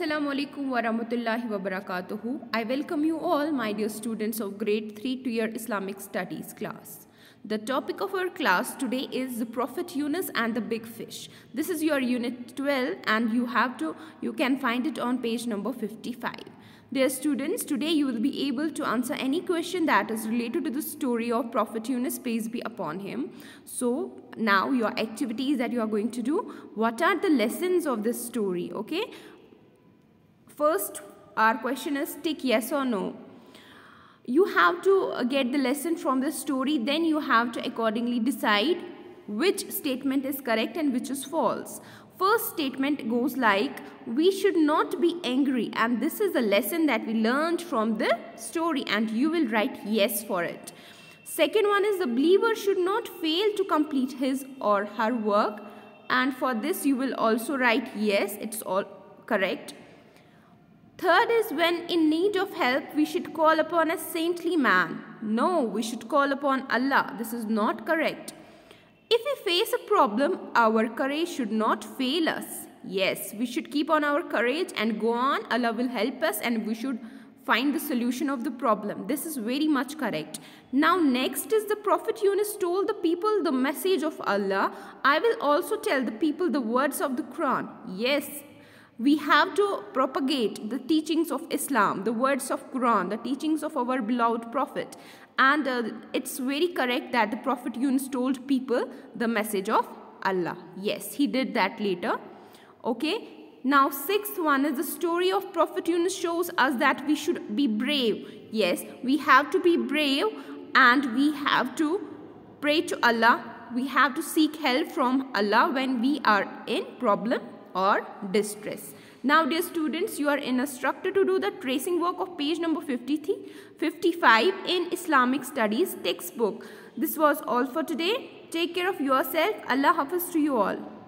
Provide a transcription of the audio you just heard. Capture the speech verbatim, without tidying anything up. Assalamu alaikum wa rahmatullahi wa barakatuhu. I welcome you all, my dear students of grade three to your Islamic studies class. The topic of our class today is the Prophet Yunus and the Big Fish. This is your unit twelve and you have to you can find it on page number fifty-five. Dear students, today you will be able to answer any question that is related to the story of Prophet Yunus, peace be upon him. So now your activities that you are going to do, what are the lessons of this story, okay? First, our question is tick yes or no. You have to get the lesson from the story, then you have to accordingly decide which statement is correct and which is false. First statement goes like, we should not be angry, and this is the lesson that we learned from the story, and you will write yes for it. Second one is, the believer should not fail to complete his or her work, and for this you will also write yes, it's all correct. Third is, when in need of help, we should call upon a saintly man. No, we should call upon Allah. This is not correct. If we face a problem, our courage should not fail us. Yes, we should keep on our courage and go on. Allah will help us and we should find the solution of the problem. This is very much correct. Now next is, the Prophet Yunus told the people the message of Allah. I will also tell the people the words of the Quran. Yes, we have to propagate the teachings of Islam, the words of Quran, the teachings of our beloved Prophet. And uh, it's very correct that the Prophet Yunus told people the message of Allah. Yes, he did that later. Okay. Now, sixth one is, the story of Prophet Yunus shows us that we should be brave. Yes, we have to be brave and we have to pray to Allah. We have to seek help from Allah when we are in problem or distress. Now, dear students, you are instructed to do the tracing work of page number fifty-three, fifty-five in Islamic Studies textbook. This was all for today. Take care of yourself. Allah Hafiz to you all.